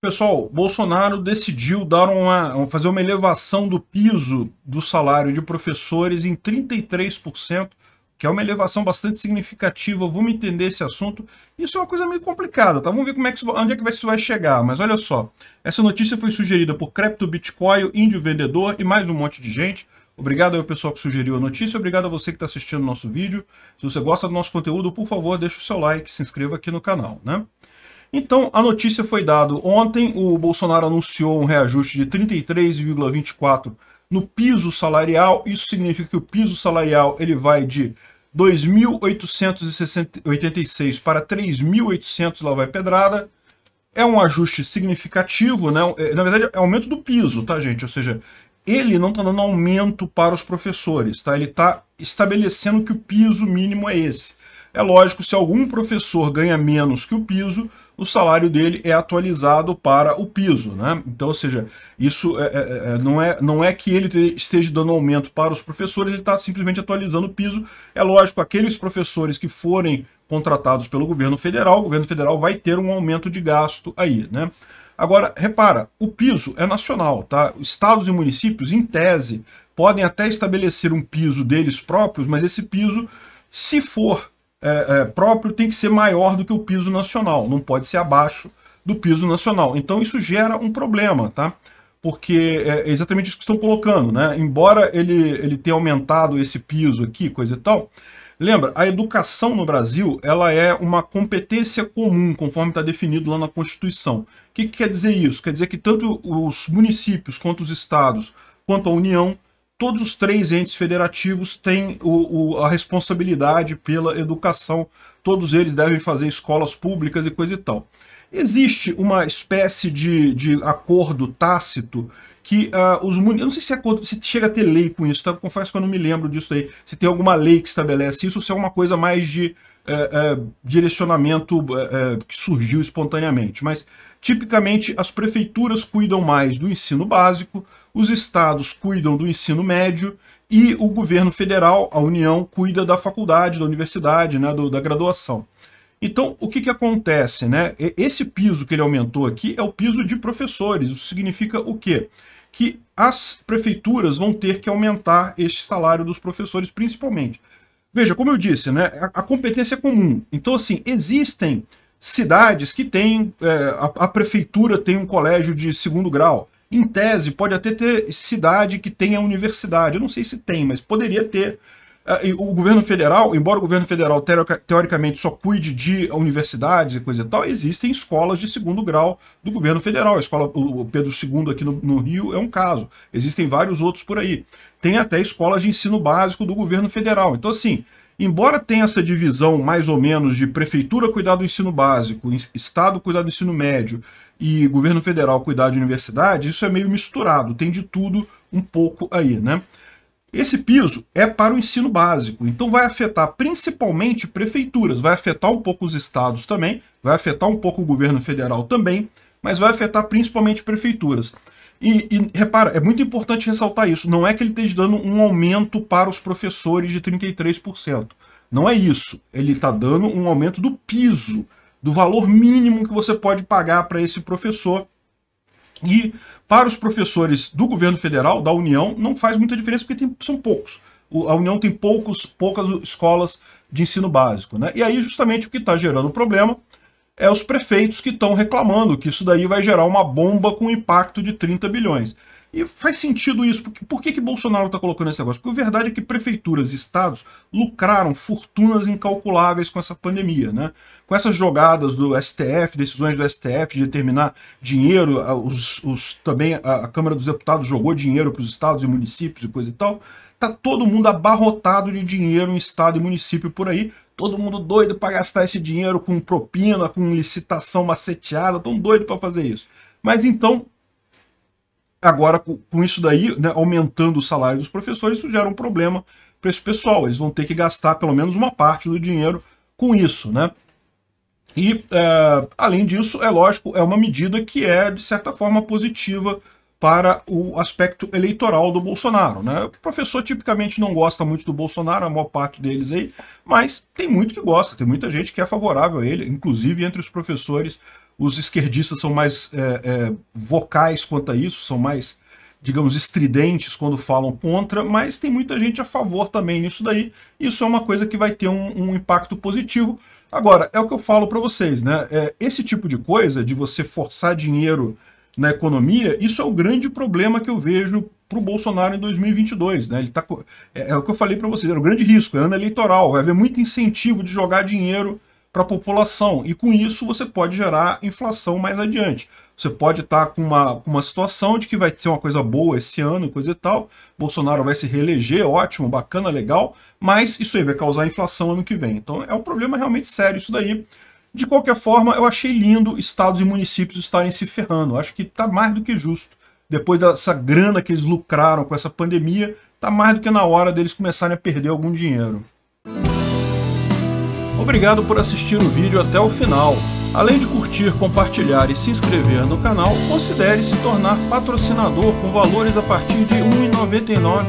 Pessoal, Bolsonaro decidiu dar fazer uma elevação do piso do salário de professores em 33%, que é uma elevação bastante significativa. Vamos entender esse assunto. Isso é uma coisa meio complicada, tá? Vamos ver como é que onde é que isso vai chegar. Mas olha só, essa notícia foi sugerida por Crypto Bitcoin, Índio Vendedor e mais um monte de gente. Obrigado ao pessoal que sugeriu a notícia, obrigado a você que está assistindo o nosso vídeo. Se você gosta do nosso conteúdo, por favor, deixa o seu like, se inscreva aqui no canal, né? Então, a notícia foi dada ontem, o Bolsonaro anunciou um reajuste de 33,24 no piso salarial. Isso significa que o piso salarial ele vai de 2.886 para 3.800, lá vai pedrada. É um ajuste significativo, né? Na verdade, é aumento do piso, tá, gente? Ou seja, ele não está dando aumento para os professores, tá? Ele está estabelecendo que o piso mínimo é esse. É lógico, se algum professor ganha menos que o piso, o salário dele é atualizado para o piso, né? Então, ou seja, isso não é que ele esteja dando aumento para os professores, ele está simplesmente atualizando o piso. É lógico, aqueles professores que forem contratados pelo governo federal, o governo federal vai ter um aumento de gasto aí, né? Agora, repara, o piso é nacional, tá? Estados e municípios, em tese, podem até estabelecer um piso deles próprios, mas esse piso, se for próprio, tem que ser maior do que o piso nacional, não pode ser abaixo do piso nacional. Então isso gera um problema, tá? Porque é exatamente isso que estão colocando, né? Embora ele tenha aumentado esse piso aqui, coisa e tal, lembra, a educação no Brasil, ela é uma competência comum, conforme está definido lá na Constituição. O que que quer dizer isso? Quer dizer que tanto os municípios, quanto os estados, quanto a União, todos os três entes federativos têm a responsabilidade pela educação. Todos eles devem fazer escolas públicas e coisa e tal. Existe uma espécie de acordo tácito que os municípios... Eu não sei se, se chega a ter lei com isso, tá? Confesso que eu não me lembro disso aí. Se tem alguma lei que estabelece isso, ou se é uma coisa mais de direcionamento que surgiu espontaneamente. Mas, tipicamente, as prefeituras cuidam mais do ensino básico, os estados cuidam do ensino médio e o governo federal, a União, cuida da faculdade, da universidade, né, da graduação. Então, o que que acontece, né? Esse piso que ele aumentou aqui é o piso de professores. Isso significa o quê? Que as prefeituras vão ter que aumentar esse salário dos professores, principalmente. Veja, como eu disse, né, a competência é comum. Então, assim, existem cidades que têm... a prefeitura tem um colégio de segundo grau. Em tese, pode até ter cidade que tenha universidade. Eu não sei se tem, mas poderia ter. O governo federal, embora o governo federal teoricamente só cuide de universidades e coisa e tal, existem escolas de segundo grau do governo federal. A escola o Pedro II aqui no Rio é um caso. Existem vários outros por aí. Tem até escolas de ensino básico do governo federal. Então, assim, embora tenha essa divisão mais ou menos de prefeitura cuidar do ensino básico, estado cuidar do ensino médio e governo federal cuidar de universidade, isso é meio misturado. Tem de tudo um pouco aí, né? Esse piso é para o ensino básico, então vai afetar principalmente prefeituras, vai afetar um pouco os estados também, vai afetar um pouco o governo federal também, mas vai afetar principalmente prefeituras. E repara, é muito importante ressaltar isso, não é que ele esteja dando um aumento para os professores de 33%, não é isso, ele está dando um aumento do piso, do valor mínimo que você pode pagar para esse professor. E para os professores do governo federal, da União, não faz muita diferença, porque são poucos. A União tem poucas escolas de ensino básico, né? E aí, justamente, o que está gerando o problema é os prefeitos que estão reclamando que isso daí vai gerar uma bomba com impacto de 30 bilhões. E faz sentido isso, porque por que que Bolsonaro está colocando esse negócio? Porque a verdade é que prefeituras e estados lucraram fortunas incalculáveis com essa pandemia, né? Com essas jogadas do STF, decisões do STF de determinar dinheiro, também a Câmara dos Deputados jogou dinheiro para os estados e municípios e coisa e tal. Tá todo mundo abarrotado de dinheiro em estado e município por aí, todo mundo doido para gastar esse dinheiro com propina, com licitação maceteada, tão doido para fazer isso. Mas então... Agora, com isso daí, né, aumentando o salário dos professores, isso gera um problema para esse pessoal. Eles vão ter que gastar pelo menos uma parte do dinheiro com isso, né? E, além disso, é lógico, é uma medida que é, de certa forma, positiva para o aspecto eleitoral do Bolsonaro, né? O professor tipicamente não gosta muito do Bolsonaro, a maior parte deles aí, mas tem muito que gosta, tem muita gente que é favorável a ele, inclusive entre os professores. Os esquerdistas são mais vocais quanto a isso, são mais, digamos, estridentes quando falam contra, mas tem muita gente a favor também nisso daí. Isso é uma coisa que vai ter um impacto positivo. Agora, é o que eu falo para vocês, né? Esse tipo de coisa, de você forçar dinheiro na economia, isso é o grande problema que eu vejo para o Bolsonaro em 2022. Né? Ele tá, é o que eu falei para vocês, era um grande risco, é ano eleitoral, vai haver muito incentivo de jogar dinheiro para a população, e com isso você pode gerar inflação mais adiante. Você pode estar com uma situação de que vai ser uma coisa boa esse ano, coisa e tal, Bolsonaro vai se reeleger, ótimo, bacana, legal, mas isso aí vai causar inflação ano que vem. Então é um problema realmente sério isso daí. De qualquer forma, eu achei lindo estados e municípios estarem se ferrando. Acho que está mais do que justo. Depois dessa grana que eles lucraram com essa pandemia, está mais do que na hora deles começarem a perder algum dinheiro. Obrigado por assistir o vídeo até o final. Além de curtir, compartilhar e se inscrever no canal, considere se tornar patrocinador com valores a partir de R$ 1,99.